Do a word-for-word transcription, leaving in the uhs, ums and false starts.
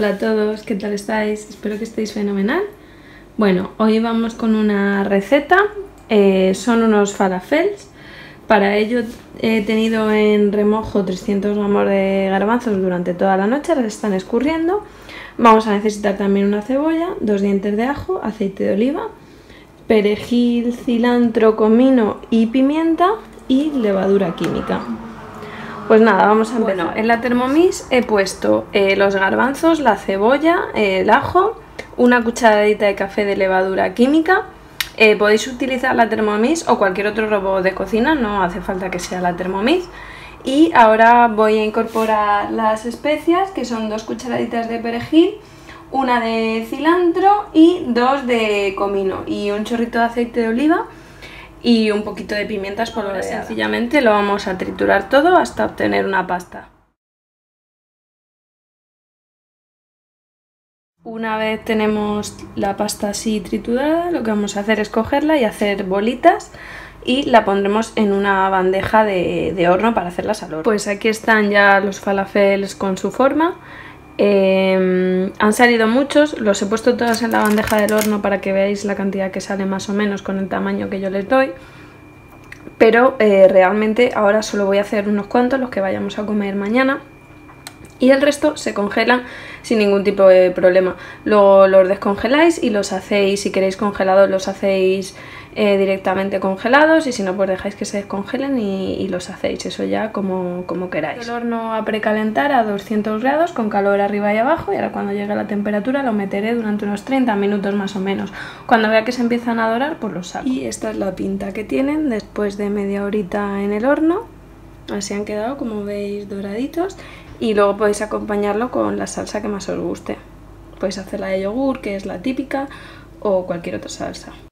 Hola a todos, ¿qué tal estáis? Espero que estéis fenomenal. Bueno, hoy vamos con una receta, eh, son unos falafels. Para ello he tenido en remojo trescientos gramos de garbanzos durante toda la noche, las están escurriendo. Vamos a necesitar también una cebolla, dos dientes de ajo, aceite de oliva, perejil, cilantro, comino y pimienta y levadura química. Pues nada, vamos a empezar. Bueno, en la Thermomix he puesto eh, los garbanzos, la cebolla, eh, el ajo, una cucharadita de café de levadura química. Eh, podéis utilizar la Thermomix o cualquier otro robot de cocina, no hace falta que sea la Thermomix. Y ahora voy a incorporar las especias, que son dos cucharaditas de perejil, una de cilantro y dos de comino y un chorrito de aceite de oliva. Y un poquito de pimientas polvoreadas. Sencillamente lo vamos a triturar todo hasta obtener una pasta. Una vez tenemos la pasta así triturada, lo que vamos a hacer es cogerla y hacer bolitas y la pondremos en una bandeja de, de horno para hacerlas al horno. Pues aquí están ya los falafels con su forma. Eh, han salido muchos, los he puesto todos en la bandeja del horno para que veáis la cantidad que sale más o menos con el tamaño que yo les doy, pero eh, realmente ahora solo voy a hacer unos cuantos, los que vayamos a comer mañana, y el resto se congelan sin ningún tipo de problema. Luego los descongeláis y los hacéis, si queréis congelados los hacéis eh, directamente congelados, y si no pues dejáis que se descongelen y, y los hacéis, eso ya como, como queráis. El horno a precalentar a doscientos grados con calor arriba y abajo, y ahora cuando llegue la temperatura lo meteré durante unos treinta minutos más o menos. Cuando vea que se empiezan a dorar pues los saco. Y esta es la pinta que tienen después de media horita en el horno, así han quedado como veis doraditos. Y luego podéis acompañarlo con la salsa que más os guste. Podéis hacerla de yogur, que es la típica, o cualquier otra salsa.